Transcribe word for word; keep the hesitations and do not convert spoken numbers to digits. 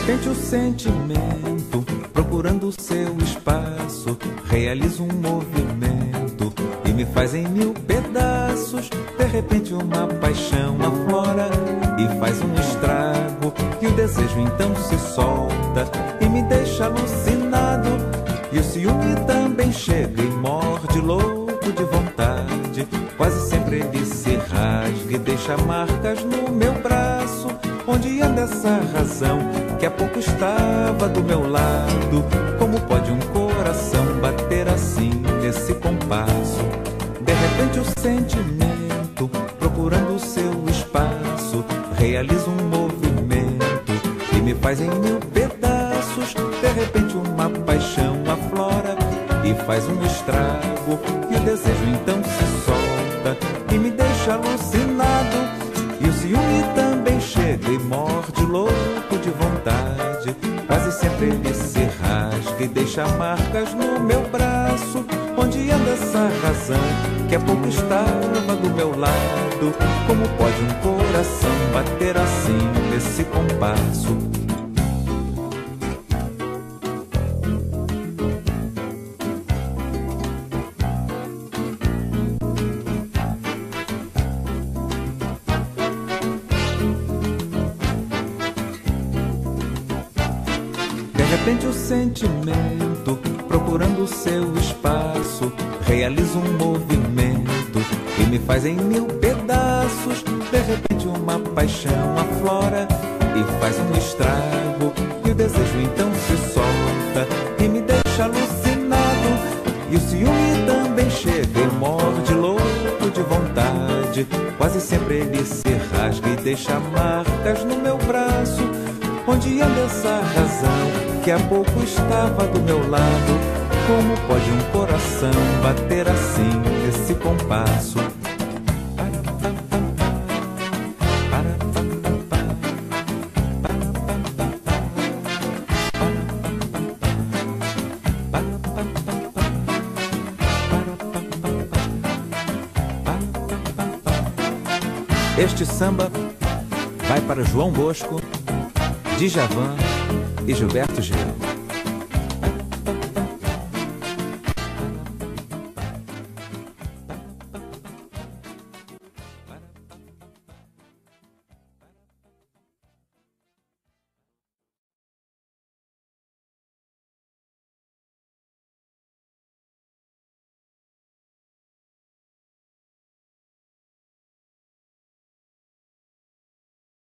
repente o sentimento, procurando seu espaço, realiza um movimento e me faz em mil pedaços. De repente uma paixão aflora e faz um estrago, e o desejo então se solta e me deixa alucinado. E o ciúme também chega e morde, louco de vontade. Quase sempre ele se rasga e deixa marcas no meu braço. Onde anda essa razão que há pouco estava do meu lado? Como pode um coração bater assim nesse compasso? De repente o sentimento, procurando seu espaço, realiza um movimento e me faz em mil pedaços. De repente uma paixão aflora e faz um estrago, e o desejo então se solta e me deixa alucinado. E o ciúme também chega e morde, louco de vontade. Quase sempre ele se rasga e deixa marcas no meu braço. Onde anda essa razão que há pouco estava do meu lado? Como pode um coração bater assim nesse compasso? Sentimento, procurando seu espaço, realiza um movimento e me faz em mil pedaços. De repente uma paixão aflora e faz um estrago, e o desejo então se solta e me deixa alucinado. E o ciúme também chega e morde, louco de vontade. Quase sempre ele se rasga e deixa marcas no meu braço. Onde anda essa razão que há pouco estava do meu lado? Como pode um coração bater assim nesse compasso? Este samba vai para João Bosco, Djavan e Gilberto Gil.